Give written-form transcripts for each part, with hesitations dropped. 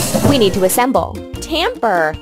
First, we need to assemble. Tamper.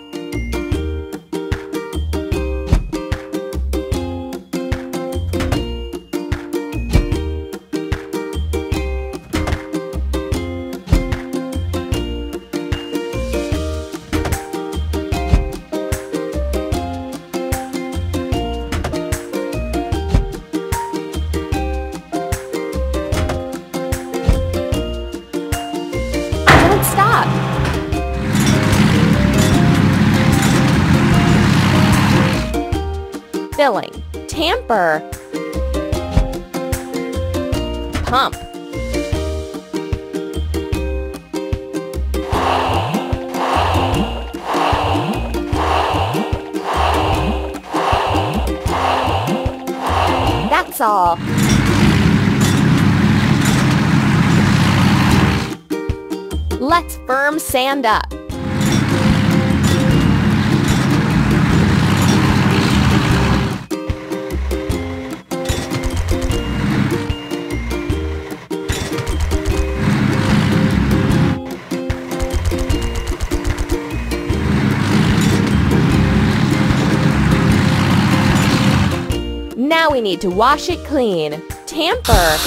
Filling, tamper, pump, that's all. Let's firm sand up. Now we need to wash it clean. Tamper.